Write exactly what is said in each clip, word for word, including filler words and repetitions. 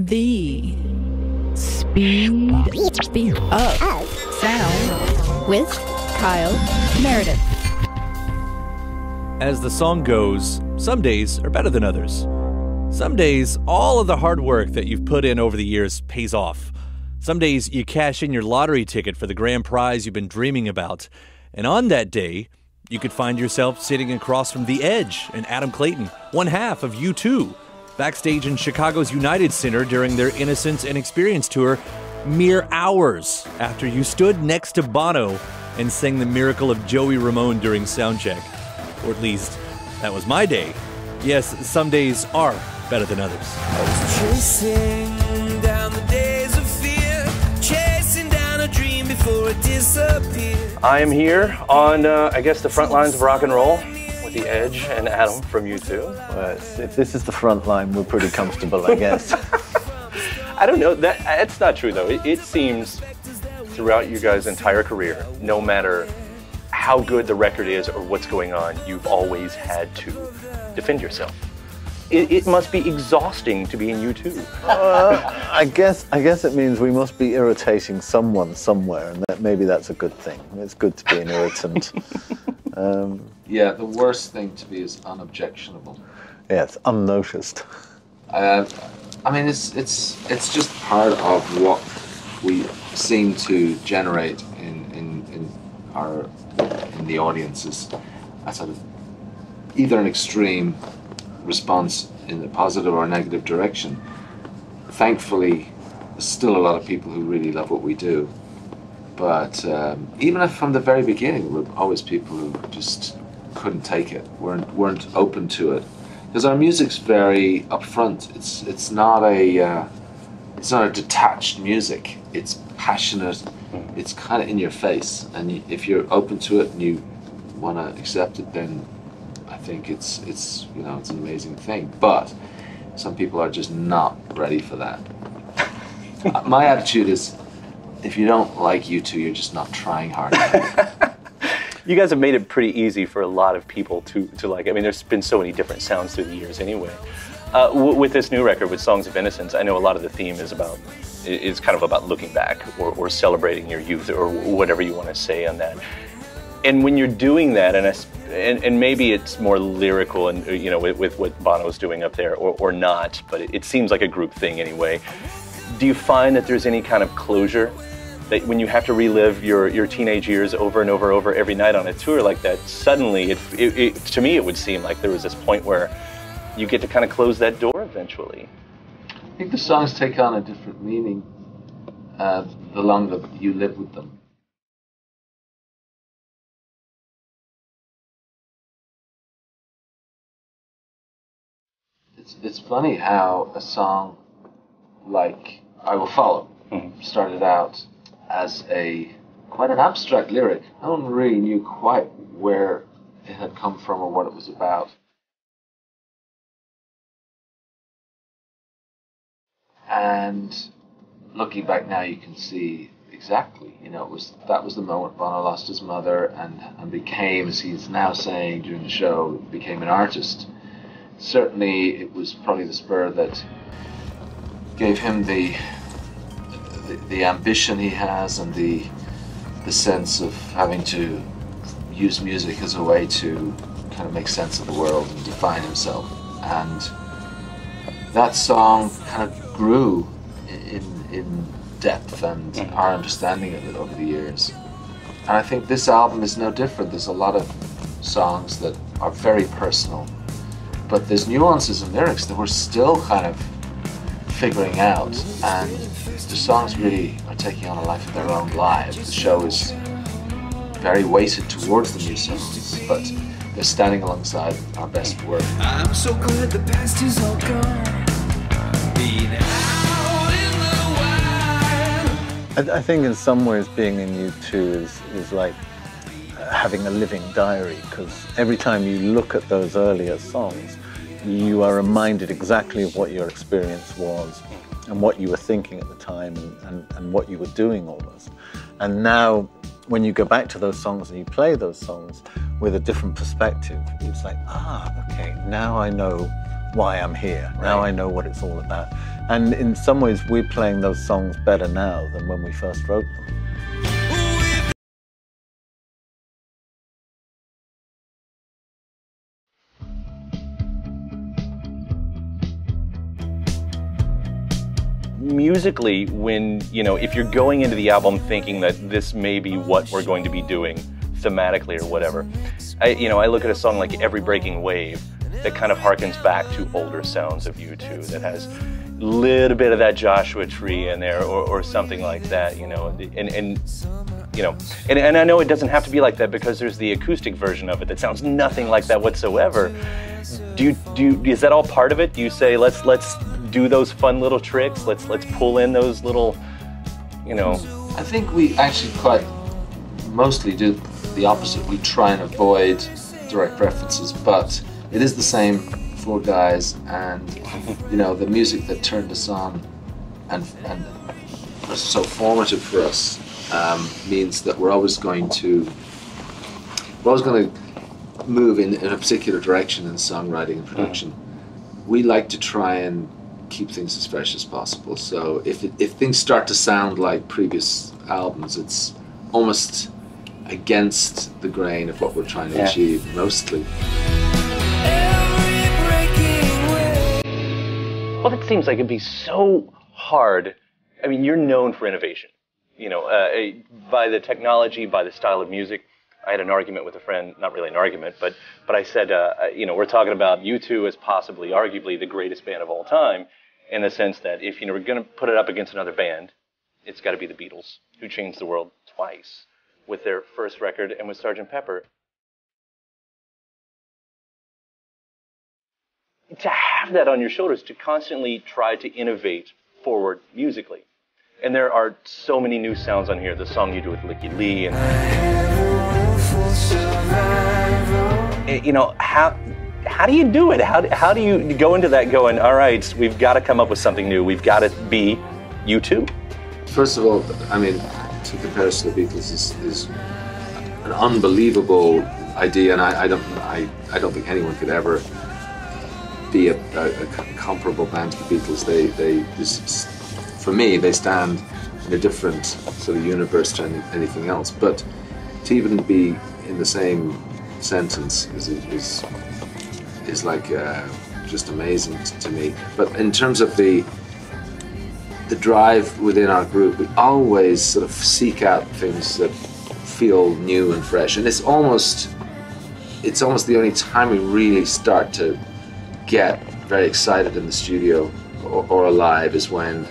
The Speed Up Sound with Kyle Meredith. As the song goes, some days are better than others. Some days, all of the hard work that you've put in over the years pays off. Some days, you cash in your lottery ticket for the grand prize you've been dreaming about. And on that day, you could find yourself sitting across from The Edge and Adam Clayton, one half of U two. Backstage in Chicago's United Center during their Innocence and Experience tour, mere hours after you stood next to Bono and sang the miracle of Joey Ramone during soundcheck. Or at least, that was my day. Yes, some days are better than others. I was chasing down the days of fear, chasing down a dream before it disappeared. I am here on, uh, I guess, the front lines of rock and roll. The Edge and Adam from U two. Well, if this is the front line, we're pretty comfortable, I guess. I don't know. That, that's not true, though. It, it seems throughout you guys' entire career, no matter how good the record is or what's going on, you've always had to defend yourself. It, it must be exhausting to be in U two. uh, I guess I guess it means we must be irritating someone somewhere, and that maybe that's a good thing. It's good to be an irritant. Um, yeah, the worst thing to be is unobjectionable. Yeah, it's unnoticed. Uh, I mean, it's it's it's just part of what we seem to generate in in, in our in the audiences, a sort of either an extreme response in a positive or a negative direction. Thankfully, there's still a lot of people who really love what we do. But um, even if from the very beginning, there were always people who just couldn't take it, weren't weren't open to it, because our music's very upfront. It's it's not a uh, it's not a detached music. It's passionate. It's kind of in your face. And you, if you're open to it and you want to accept it, then I think it's it's you know it's an amazing thing. But some people are just not ready for that. My attitude is, if you don't like U two, you're just not trying hard enough. You guys have made it pretty easy for a lot of people to, to like. I mean, there's been so many different sounds through the years anyway. Uh, w with this new record, with Songs of Innocence, I know a lot of the theme is about, is kind of about looking back or, or celebrating your youth or whatever you want to say on that. And when you're doing that, and, I, and, and maybe it's more lyrical and, you know, with, with what Bono's doing up there or, or not, but it, it seems like a group thing anyway. Do you find that there's any kind of closure? That when you have to relive your, your teenage years over and over and over every night on a tour like that, suddenly, it, it, it, to me, it would seem like there was this point where you get to kind of close that door eventually. I think the songs take on a different meaning uh, the longer you live with them. It's, it's funny how a song like I Will Follow mm-hmm. started out as a quite an abstract lyric. No one really knew quite where it had come from or what it was about. And looking back now, you can see exactly, you know, it was that was the moment Bono lost his mother and, and became, as he's now saying during the show, became an artist. Certainly it was probably the spur that gave him the The, the ambition he has and the the sense of having to use music as a way to kind of make sense of the world and define himself. And that song kind of grew in, in depth and our understanding of it over the years. And I think this album is no different. There's a lot of songs that are very personal, but there's nuances and lyrics that we're still kind of figuring out, and the songs really are taking on a life of their own lives. The show is very weighted towards the new songs, but they're standing alongside our best work. I'm so glad the past is all gone. Being out in the wild. I, I think in some ways being in U two is, is like having a living diary, because every time you look at those earlier songs, you are reminded exactly of what your experience was and what you were thinking at the time and, and, and what you were doing almost. And now when you go back to those songs and you play those songs with a different perspective, it's like, ah, okay, now I know why I'm here. Right. Now I know what it's all about. And in some ways, we're playing those songs better now than when we first wrote them. Musically, when, you know, if you're going into the album thinking that this may be what we're going to be doing thematically or whatever, I, you know, I look at a song like Every Breaking Wave that kind of harkens back to older sounds of U two, that has a little bit of that Joshua Tree in there or, or something like that, you know, and, and you know, and, and I know it doesn't have to be like that because there's the acoustic version of it that sounds nothing like that whatsoever. Do you, do you, is that all part of it? Do you say, let's, let's do those fun little tricks, let's let's pull in those little, you know? I think we actually quite mostly do the opposite. We try and avoid direct references, but it is the same four guys and, you know, the music that turned us on and, and was so formative for us um, means that we're always going to, we're always going to move in, in a particular direction in songwriting and production. Mm-hmm. We like to try and keep things as fresh as possible. So if, it, if things start to sound like previous albums, it's almost against the grain of what we're trying to yeah. achieve mostly. Well, that seems like it'd be so hard. I mean, you're known for innovation, you know, uh, by the technology, by the style of music. I had an argument with a friend, not really an argument, but, but I said, uh, you know, we're talking about U two as possibly, arguably, the greatest band of all time, in the sense that if you know, we're going to put it up against another band, it's got to be the Beatles, who changed the world twice with their first record and with Sergeant Pepper. To have that on your shoulders, to constantly try to innovate forward musically. And there are so many new sounds on here, the song you do with Licky Lee, and... You know, how how do you do it? How, how do you go into that going, all right, we've got to come up with something new. We've got to be U two. First of all, I mean, to compare us to the Beatles is, is an unbelievable idea, and I, I, don't, I, I don't think anyone could ever be a, a, a comparable band to the Beatles. They, they, this, for me, they stand in a different sort of universe to any, anything else. But to even be in the same sentence is is, is like uh, just amazing to me. But in terms of the the drive within our group, we always sort of seek out things that feel new and fresh. And it's almost it's almost the only time we really start to get very excited in the studio or, or alive is when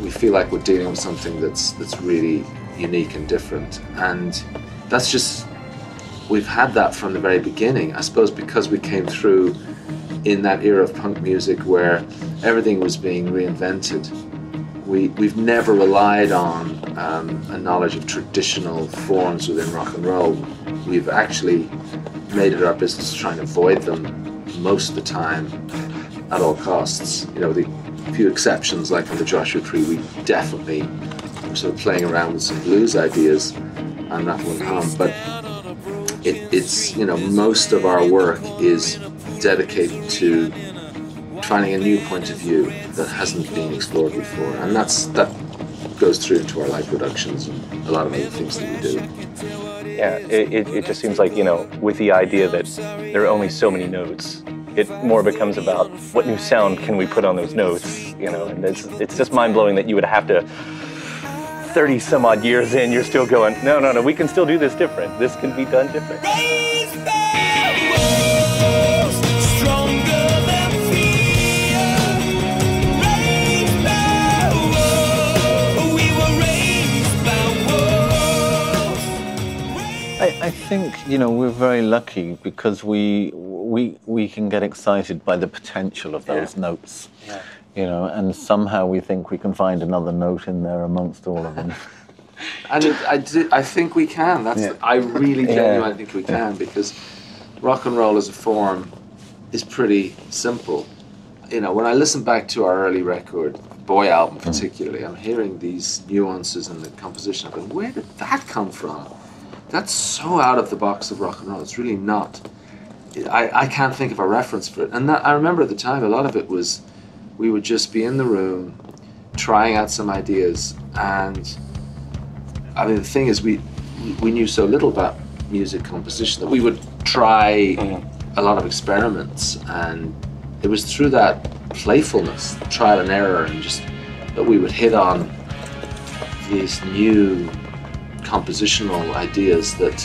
we feel like we're dealing with something that's that's really unique and different. And that's just. We've had that from the very beginning, I suppose, because we came through in that era of punk music where everything was being reinvented. We, we've never relied on um, a knowledge of traditional forms within rock and roll. We've actually made it our business to try and avoid them most of the time at all costs. You know, the few exceptions, like on the Joshua Tree, we definitely were sort of playing around with some blues ideas and rattling on, but It, it's, you know, most of our work is dedicated to finding a new point of view that hasn't been explored before. And that's that goes through into our live productions and a lot of other things that we do. Yeah, it, it, it just seems like, you know, with the idea that there are only so many notes, it more becomes about what new sound can we put on those notes, you know, and it's, it's just mind-blowing that you would have to thirty some odd years in, you're still going, no, no, no, we can still do this different. This can be done different. I, I think, you know, we're very lucky because we, we, we can get excited by the potential of those yeah. notes. Yeah. You know, and somehow we think we can find another note in there amongst all of them. And it, I, do, I think we can. That's yeah. the, I really genuinely yeah. think we can, because rock and roll as a form is pretty simple. You know, when I listen back to our early record, Boy album particularly, mm. I'm hearing these nuances in the composition. I'm going, where did that come from? That's so out of the box of rock and roll. It's really not. I, I can't think of a reference for it. And that, I remember at the time, a lot of it was we would just be in the room trying out some ideas. And I mean, the thing is, we we knew so little about music composition that we would try a lot of experiments, and it was through that playfulness, trial and error, and just that we would hit on these new compositional ideas that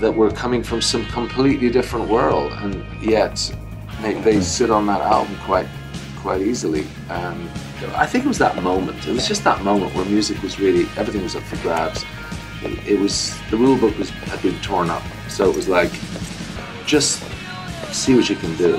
that were coming from some completely different world, and yet they, they sit on that album quite quite easily. Um, I think it was that moment. It was just that moment where music was really, everything was up for grabs. It, it was, the rule book was, had been torn up, so it was like, just see what you can do.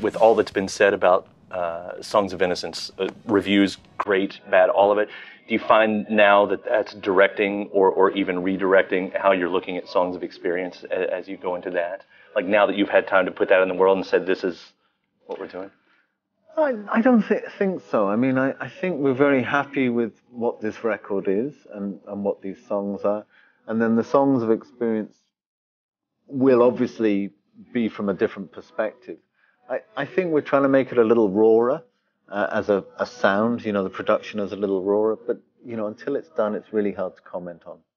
With all that's been said about uh, Songs of Innocence, uh, reviews, great, bad, all of it, do you find now that that's directing or, or even redirecting how you're looking at Songs of Experience as, as you go into that? Like, now that you've had time to put that in the world and said, this is what we're doing? I, I don't th think so. I mean, I, I think we're very happy with what this record is and, and what these songs are. And then the Songs of Experience will obviously be from a different perspective. I, I think we're trying to make it a little rawer uh, as a, a sound, you know, the production is a little rawer, but, you know, until it's done, it's really hard to comment on.